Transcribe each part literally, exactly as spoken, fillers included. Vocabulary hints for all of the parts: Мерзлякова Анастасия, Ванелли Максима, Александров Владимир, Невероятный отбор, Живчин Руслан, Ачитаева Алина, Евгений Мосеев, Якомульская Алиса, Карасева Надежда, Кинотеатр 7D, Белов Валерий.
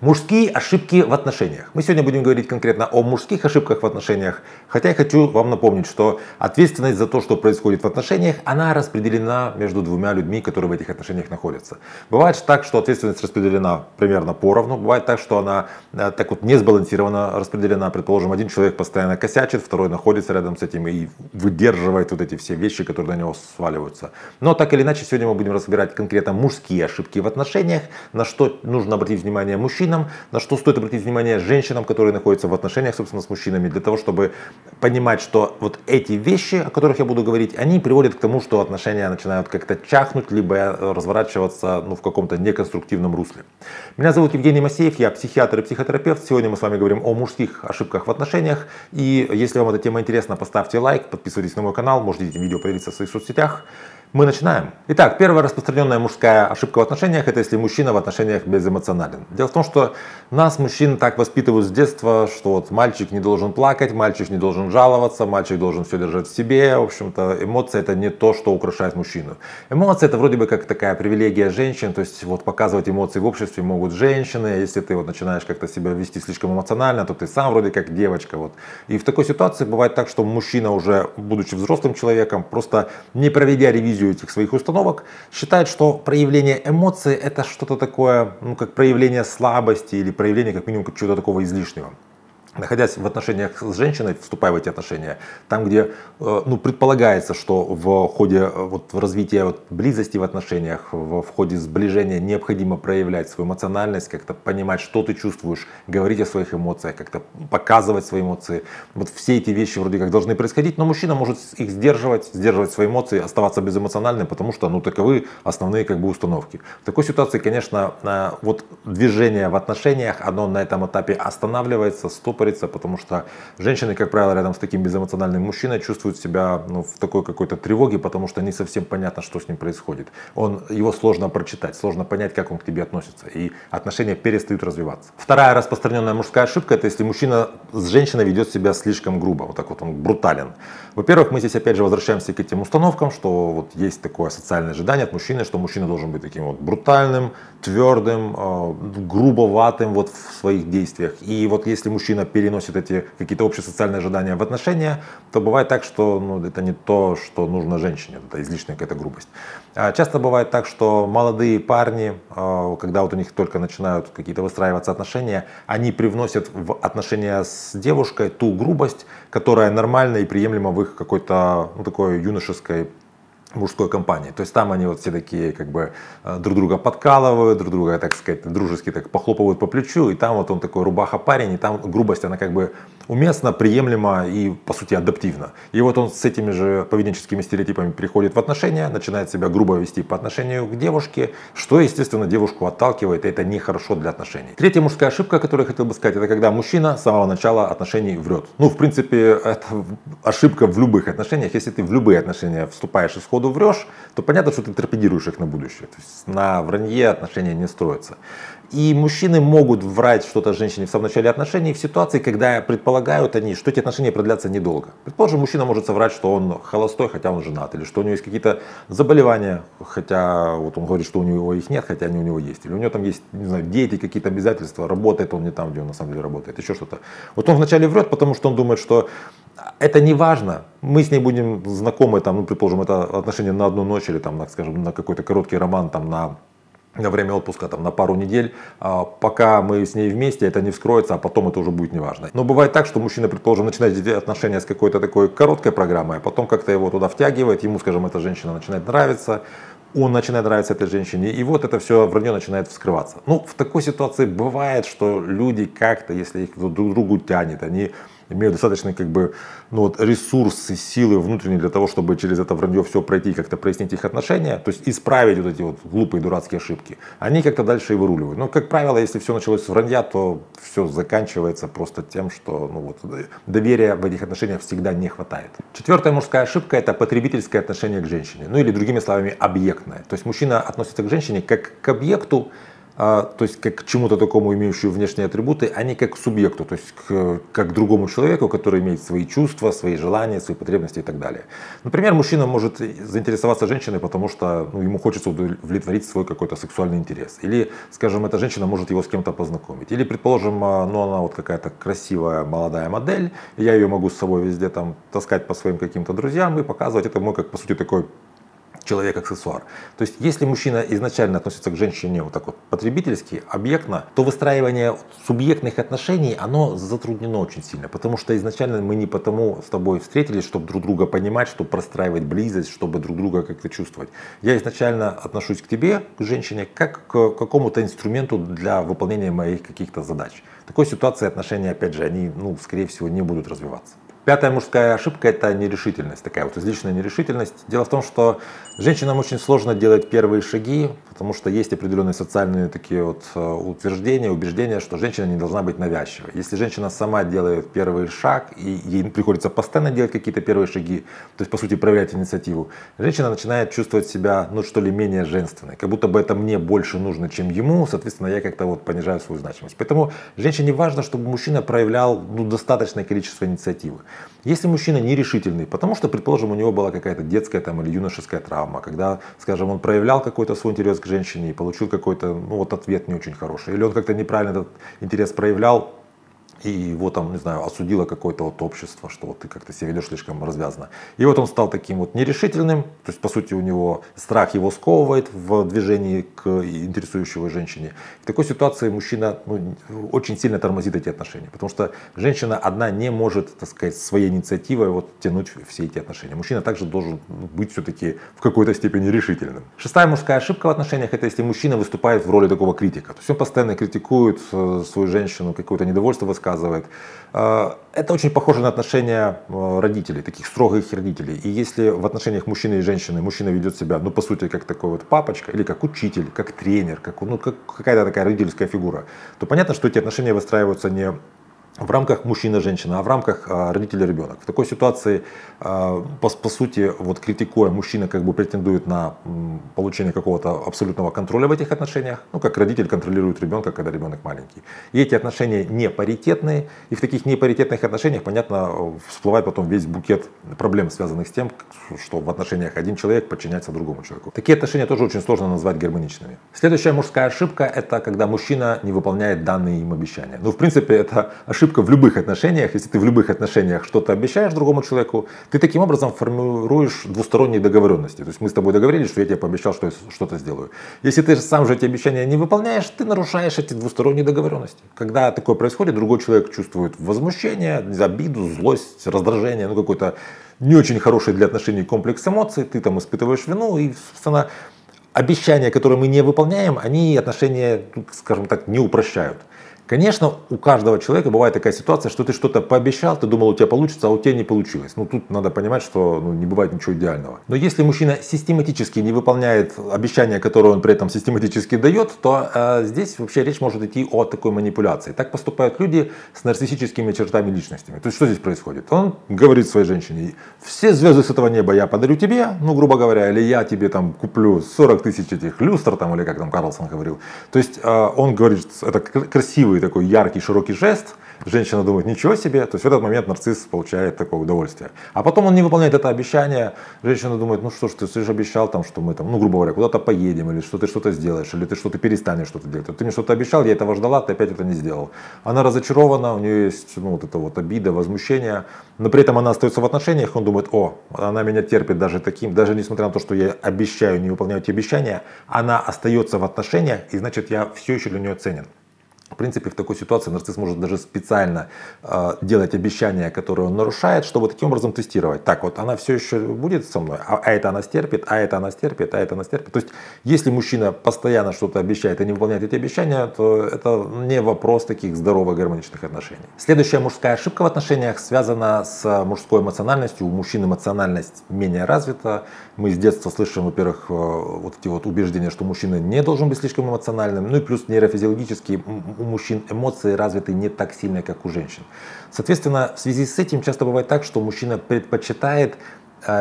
Мужские ошибки в отношениях. Мы сегодня будем говорить конкретно о мужских ошибках в отношениях, хотя я хочу вам напомнить, что ответственность за то, что происходит в отношениях, она распределена между двумя людьми, которые в этих отношениях находятся. Бывает так, что ответственность распределена примерно поровну, бывает так, что она так вот не сбалансирована распределена. Предположим, один человек постоянно косячит, второй находится рядом с этим и выдерживает вот эти все вещи, которые на него сваливаются. Но так или иначе, сегодня мы будем разбирать конкретно мужские ошибки в отношениях, на что нужно обратить внимание мужчин, на что стоит обратить внимание женщинам, которые находятся в отношениях, собственно, с мужчинами, для того, чтобы понимать, что вот эти вещи, о которых я буду говорить, они приводят к тому, что отношения начинают как-то чахнуть, либо разворачиваться ну, в каком-то неконструктивном русле. Меня зовут Евгений Мосеев, я психиатр и психотерапевт. Сегодня мы с вами говорим о мужских ошибках в отношениях. И если вам эта тема интересна, поставьте лайк, подписывайтесь на мой канал, можете этим видео поделиться в своих соцсетях. Мы начинаем. Итак, первая распространенная мужская ошибка в отношениях – это если мужчина в отношениях безэмоционален. Дело в том, что нас, мужчин, так воспитывают с детства, что вот мальчик не должен плакать, мальчик не должен жаловаться, мальчик должен все держать в себе. В общем-то, эмоции – это не то, что украшает мужчину. Эмоции – это вроде бы как такая привилегия женщин, то есть вот показывать эмоции в обществе могут женщины. Если ты вот начинаешь как-то себя вести слишком эмоционально, то ты сам вроде как девочка. Вот. И в такой ситуации бывает так, что мужчина, уже будучи взрослым человеком, просто не проведя ревизию этих своих установок, считает, что проявление эмоций это что-то такое, ну, как проявление слабости или проявление как минимум чего-то такого излишнего. Находясь в отношениях с женщиной, вступая в эти отношения, там, где ну, предполагается, что в ходе вот, развития вот, близости в отношениях, в, в ходе сближения необходимо проявлять свою эмоциональность, как-то понимать, что ты чувствуешь, говорить о своих эмоциях, как-то показывать свои эмоции. Вот все эти вещи вроде как должны происходить, но мужчина может их сдерживать, сдерживать свои эмоции, оставаться безэмоциональным, потому что ну, таковы основные как бы, установки. В такой ситуации, конечно, вот, движение в отношениях, оно на этом этапе останавливается, стоп. Потому что женщины, как правило, рядом с таким безэмоциональным мужчиной чувствуют себя ну, в такой какой-то тревоге, потому что не совсем понятно, что с ним происходит. Он, его сложно прочитать, сложно понять, как он к тебе относится, и отношения перестают развиваться. Вторая распространенная мужская ошибка – это если мужчина с женщиной ведет себя слишком грубо, вот так вот он брутален. Во-первых, мы здесь опять же возвращаемся к этим установкам, что вот есть такое социальное ожидание от мужчины, что мужчина должен быть таким вот брутальным, твердым, э, грубоватым вот в своих действиях. И вот если мужчина переносит эти какие-то общие социальные ожидания в отношения, то бывает так, что ну, это не то, что нужно женщине, это излишняя какая-то грубость. А часто бывает так, что молодые парни, э, когда вот у них только начинают какие-то выстраиваться отношения, они привносят в отношения с девушкой ту грубость, которая нормальна и приемлема в их какой-то ну, такой юношеской мужской компании. То есть там они вот все такие как бы друг друга подкалывают, друг друга, так сказать, дружески так похлопывают по плечу, и там вот он такой рубаха парень, и там грубость, она как бы уместна, приемлема и, по сути, адаптивна. И вот он с этими же поведенческими стереотипами приходит в отношения, начинает себя грубо вести по отношению к девушке, что, естественно, девушку отталкивает, и это нехорошо для отношений. Третья мужская ошибка, которую я хотел бы сказать, это когда мужчина с самого начала отношений врет. Ну, в принципе, это ошибка в любых отношениях. Если ты в любые отношения вступаешь и сходу врешь, то понятно, что ты торпедируешь их на будущее. То есть на вранье отношения не строятся. И мужчины могут врать что-то женщине в самом начале отношений в ситуации, когда предполагают они, что эти отношения продлятся недолго. Предположим, мужчина может соврать, что он холостой, хотя он женат, или что у него есть какие-то заболевания, хотя вот он говорит, что у него их нет, хотя они у него есть, или у него там есть, не знаю, дети, какие-то обязательства, работает он не там, где он на самом деле работает, еще что-то. Вот он вначале врет, потому что он думает, что это не важно, мы с ней будем знакомы, там, ну, предположим, это отношения на одну ночь или там, на, скажем, на какой-то короткий роман, там, на на время отпуска, там, на пару недель, пока мы с ней вместе, это не вскроется, а потом это уже будет неважно. Но бывает так, что мужчина, предположим, начинает отношения с какой-то такой короткой программой, а потом как-то его туда втягивает, ему, скажем, эта женщина начинает нравиться, он начинает нравиться этой женщине, и вот это все вранье начинает вскрываться. Ну, в такой ситуации бывает, что люди как-то, если их друг к другу тянет, они имеют достаточно как бы, ну, вот, ресурсы, силы внутренние для того, чтобы через это вранье все пройти и как-то прояснить их отношения, то есть исправить вот эти вот глупые дурацкие ошибки, они как-то дальше и выруливают. Но, как правило, если все началось с вранья, то все заканчивается просто тем, что ну, вот, доверия в этих отношениях всегда не хватает. Четвертая мужская ошибка – это потребительское отношение к женщине, ну или другими словами объектное. То есть мужчина относится к женщине как к объекту, то есть как к чему-то такому, имеющему внешние атрибуты, а не как к субъекту, то есть к, как к другому человеку, который имеет свои чувства, свои желания, свои потребности и так далее. Например, мужчина может заинтересоваться женщиной, потому что ну, ему хочется удовлетворить свой какой-то сексуальный интерес. Или, скажем, эта женщина может его с кем-то познакомить. Или, предположим, ну, она вот какая-то красивая молодая модель, я ее могу с собой везде там таскать по своим каким-то друзьям и показывать. Это мой, как по сути, такой человек-аксессуар. То есть, если мужчина изначально относится к женщине вот так вот потребительски, объектно, то выстраивание субъектных отношений, оно затруднено очень сильно, потому что изначально мы не потому с тобой встретились, чтобы друг друга понимать, чтобы простраивать близость, чтобы друг друга как-то чувствовать. Я изначально отношусь к тебе, к женщине, как к какому-то инструменту для выполнения моих каких-то задач. В такой ситуации отношения, опять же, они, ну, скорее всего, не будут развиваться. Пятая мужская ошибка – это нерешительность, такая вот излишняя нерешительность. Дело в том, что женщинам очень сложно делать первые шаги, потому что есть определенные социальные такие вот утверждения, убеждения, что женщина не должна быть навязчивой. Если женщина сама делает первый шаг, и ей приходится постоянно делать какие-то первые шаги, то есть, по сути, проявлять инициативу, женщина начинает чувствовать себя, ну, что ли, менее женственной, как будто бы это мне больше нужно, чем ему, соответственно, я как-то вот понижаю свою значимость. Поэтому женщине важно, чтобы мужчина проявлял, ну, достаточное количество инициативы. Если мужчина нерешительный, потому что, предположим, у него была какая-то детская там, или юношеская травма, когда, скажем, он проявлял какой-то свой интерес к женщине и получил какой-то ну, вот ответ не очень хороший, или он как-то неправильно этот интерес проявлял, и его там, не знаю, осудило какое-то вот общество, что вот ты как-то себя ведешь слишком развязно. И вот он стал таким вот нерешительным, то есть, по сути, у него страх его сковывает в движении к интересующей женщине. В такой ситуации мужчина ну, очень сильно тормозит эти отношения, потому что женщина одна не может, так сказать, своей инициативой вот тянуть все эти отношения. Мужчина также должен быть все-таки в какой-то степени решительным. Шестая мужская ошибка в отношениях – это если мужчина выступает в роли такого критика. То есть он постоянно критикует свою женщину, какое-то недовольство высказывает. Это очень похоже на отношения родителей, таких строгих родителей. И если в отношениях мужчины и женщины мужчина ведет себя, ну, по сути, как такой вот папочка, или как учитель, как тренер, как, ну, как какая-то такая родительская фигура, то понятно, что эти отношения выстраиваются не в рамках мужчина-женщина, а в рамках родитель-ребенок. В такой ситуации, по, по сути, вот критикуя, мужчина как бы претендует на получение какого-то абсолютного контроля в этих отношениях, ну, как родитель контролирует ребенка, когда ребенок маленький. И эти отношения не паритетные, и в таких непаритетных отношениях, понятно, всплывает потом весь букет проблем, связанных с тем, что в отношениях один человек подчиняется другому человеку. Такие отношения тоже очень сложно назвать гармоничными. Следующая мужская ошибка – это когда мужчина не выполняет данные им обещания. Ну, в принципе, это ошибка в любых отношениях. Если ты в любых отношениях что-то обещаешь другому человеку, ты таким образом формируешь двусторонние договоренности. То есть мы с тобой договорились, что я тебе пообещал, что я что-то сделаю. Если ты сам же эти обещания не выполняешь, ты нарушаешь эти двусторонние договоренности. Когда такое происходит, другой человек чувствует возмущение, обиду, злость, раздражение, ну какой-то не очень хороший для отношений комплекс эмоций, ты там испытываешь вину и, собственно, обещания, которые мы не выполняем, они отношения, скажем так, не упрощают. Конечно, у каждого человека бывает такая ситуация, что ты что-то пообещал, ты думал, у тебя получится, а у тебя не получилось. Ну, тут надо понимать, что ну, не бывает ничего идеального. Но если мужчина систематически не выполняет обещания, которые он при этом систематически дает, то э, здесь вообще речь может идти о такой манипуляции. Так поступают люди с нарциссическими чертами личности. То есть, что здесь происходит? Он говорит своей женщине: все звезды с этого неба я подарю тебе, ну, грубо говоря, или я тебе там куплю сорок тысяч этих люстр, там, или как там Карлсон говорил. То есть, э, он говорит, это красивый такой яркий, широкий жест, женщина думает, ничего себе, то есть в этот момент нарцисс получает такое удовольствие. А потом он не выполняет это обещание, женщина думает, ну что ж, ты, ты же обещал, там, что мы, там, ну грубо говоря, куда-то поедем, или что ты что-то сделаешь, или ты что-то перестанешь что-то делать. Ты мне что-то обещал, я этого ждала, ты опять это не сделал. Она разочарована, у нее есть ну, вот эта вот обида, возмущение, но при этом она остается в отношениях, он думает, о, она меня терпит даже таким, даже несмотря на то, что я обещаю, не выполняю эти обещания, она остается в отношениях, и значит я все еще для нее ценен. В принципе, в такой ситуации нарцисс может даже специально э, делать обещания, которые он нарушает, чтобы таким образом тестировать. Так вот, она все еще будет со мной, а, а это она стерпит, а это она стерпит, а это она стерпит. То есть, если мужчина постоянно что-то обещает и не выполняет эти обещания, то это не вопрос таких здоровых гармоничных отношений. Следующая мужская ошибка в отношениях связана с мужской эмоциональностью. У мужчин эмоциональность менее развита. Мы с детства слышим, во-первых, вот эти вот убеждения, что мужчина не должен быть слишком эмоциональным, ну и плюс нейрофизиологические у мужчин эмоции развиты не так сильно, как у женщин. Соответственно, в связи с этим часто бывает так, что мужчина предпочитает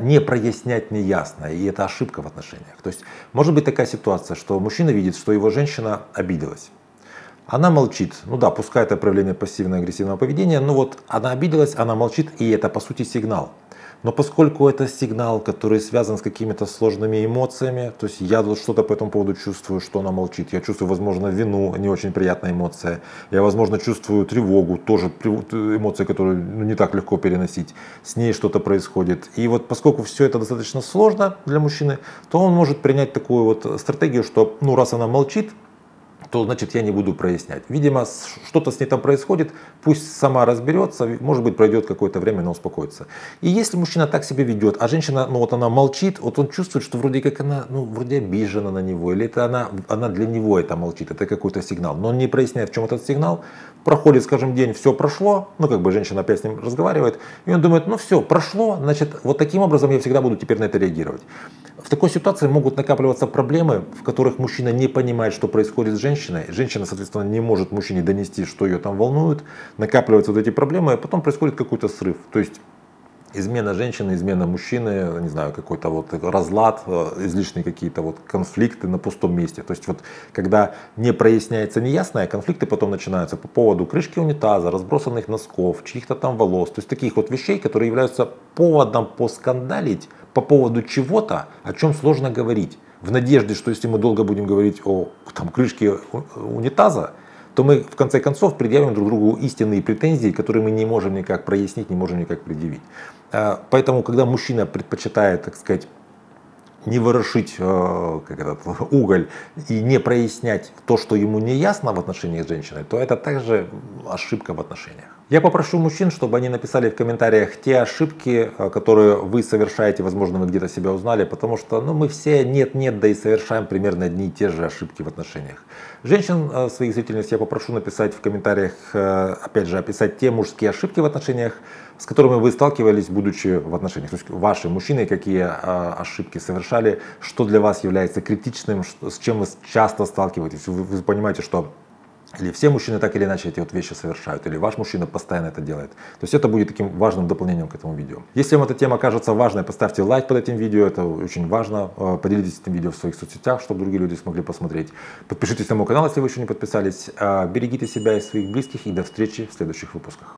не прояснять неясное, и это ошибка в отношениях. То есть может быть такая ситуация, что мужчина видит, что его женщина обиделась. Она молчит, ну да, пускай это проявление пассивно-агрессивного поведения, но вот она обиделась, она молчит, и это по сути сигнал. Но поскольку это сигнал, который связан с какими-то сложными эмоциями, то есть я что-то по этому поводу чувствую, что она молчит, я чувствую, возможно, вину, не очень приятная эмоция, я, возможно, чувствую тревогу, тоже эмоции, которые ну, не так легко переносить, с ней что-то происходит. И вот поскольку все это достаточно сложно для мужчины, то он может принять такую вот стратегию, что ну раз она молчит, то значит я не буду прояснять. Видимо, что-то с ней там происходит, пусть сама разберется, может быть, пройдет какое-то время, она успокоится. И если мужчина так себя ведет, а женщина, ну вот она молчит, вот он чувствует, что вроде как она, ну вроде обижена на него, или это она, она для него это молчит, это какой-то сигнал, но он не проясняет, в чем этот сигнал, проходит, скажем, день, все прошло, ну как бы женщина опять с ним разговаривает, и он думает, ну все, прошло, значит, вот таким образом я всегда буду теперь на это реагировать. В такой ситуации могут накапливаться проблемы, в которых мужчина не понимает, что происходит с женщиной, женщина, соответственно, не может мужчине донести, что ее там волнует, накапливаются вот эти проблемы, а потом происходит какой-то срыв. То есть измена женщины, измена мужчины, не знаю, какой-то вот разлад, излишние какие-то вот конфликты на пустом месте. То есть вот когда не проясняется неясное, конфликты потом начинаются по поводу крышки унитаза, разбросанных носков, чьих-то там волос. То есть таких вот вещей, которые являются поводом поскандалить по поводу чего-то, о чем сложно говорить. В надежде, что если мы долго будем говорить о там, крышке унитаза, то мы в конце концов предъявим друг другу истинные претензии, которые мы не можем никак прояснить, не можем никак предъявить. Поэтому, когда мужчина предпочитает, так сказать, не ворошить как этот, уголь и не прояснять то, что ему не ясно в отношении с женщиной, то это также ошибка в отношениях. Я попрошу мужчин, чтобы они написали в комментариях те ошибки, которые вы совершаете, возможно, вы где-то себя узнали, потому что ну, мы все нет-нет, да и совершаем примерно одни и те же ошибки в отношениях. Женщин, своих зрительниц, я попрошу написать в комментариях, опять же, описать те мужские ошибки в отношениях, с которыми вы сталкивались, будучи в отношениях. То есть ваши мужчины какие ошибки совершали, что для вас является критичным, с чем вы часто сталкиваетесь. Вы понимаете, что или все мужчины так или иначе эти вот вещи совершают, или ваш мужчина постоянно это делает. То есть это будет таким важным дополнением к этому видео. Если вам эта тема кажется важной, поставьте лайк под этим видео, это очень важно. Поделитесь этим видео в своих соцсетях, чтобы другие люди смогли посмотреть. Подпишитесь на мой канал, если вы еще не подписались. Берегите себя и своих близких, и до встречи в следующих выпусках.